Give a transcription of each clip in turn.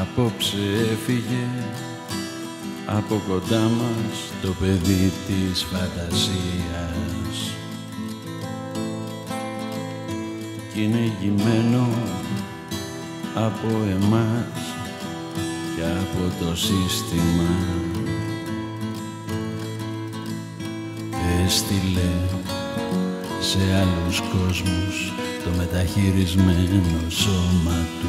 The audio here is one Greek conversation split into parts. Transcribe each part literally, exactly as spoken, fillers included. Απόψε έφυγε από κοντά μας το παιδί της φαντασίας. Κι είναι γυμμένο από εμάς και από το σύστημα. Έστειλε σε άλλους κόσμους το μεταχειρισμένο σώμα του.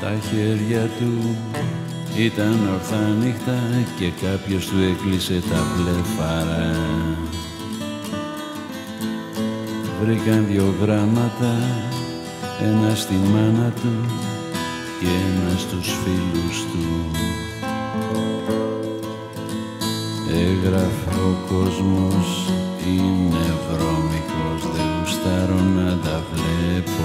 Τα χέρια του ήταν ορθά νύχτα και κάποιος του έκλεισε τα βλέφαρα. Βρήκαν δύο γράμματα, ένα στη μάνα του και ένα στους φίλους του. Έγραφε ο κόσμος είναι βρώμικος, δεν γουστάρω να τα βλέπω.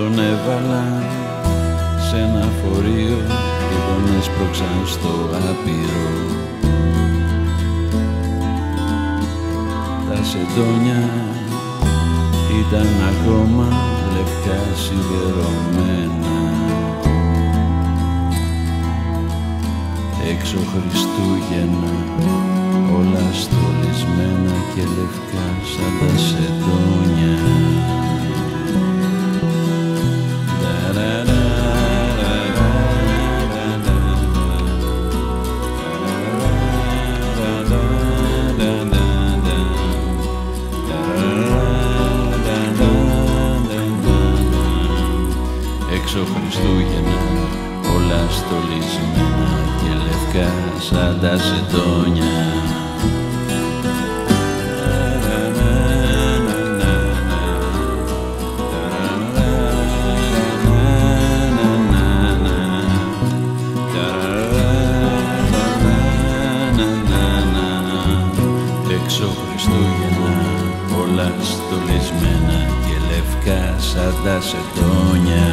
Τον έβαλαν σε ένα φορείο και τον έσπρωξαν στο άπειρο. Τα σεντόνια ήταν ακόμα λευκά σιδερωμένα. Έξω Χριστούγεννα όλα στολισμένα και λευκά σαν τα σεντόνια. Έξω Χριστούγεννα, όλα στολισμένα και λευκά σαν τα σεντόνια. Έξω Χριστούγεννα, όλα στολισμένα και λευκά σαν τα σεντόνια.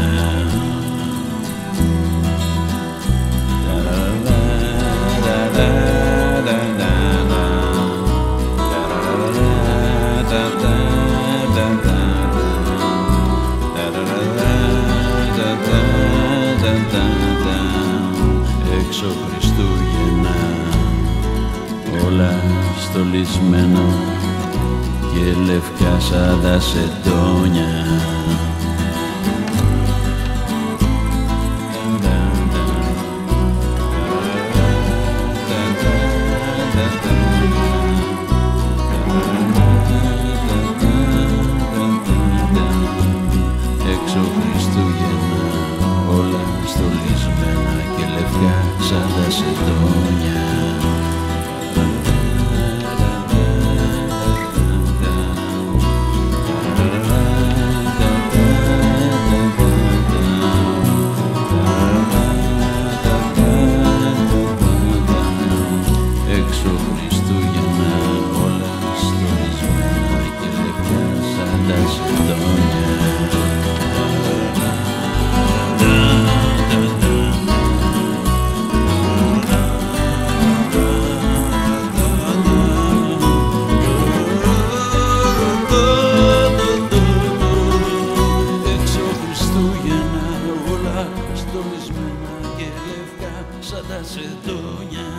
Έξω Χριστούγεννα, όλα στολισμένα και λευκά σαν τα σεντόνια. Έξω Χριστούγεννα, όλα στολισμένα και λευκά σαν τα σεντόνια. Έξω Χριστούγεννα, όλα στολισμένα και λευκά σαν τα σεντόνια. Σαν τα σεντόνια.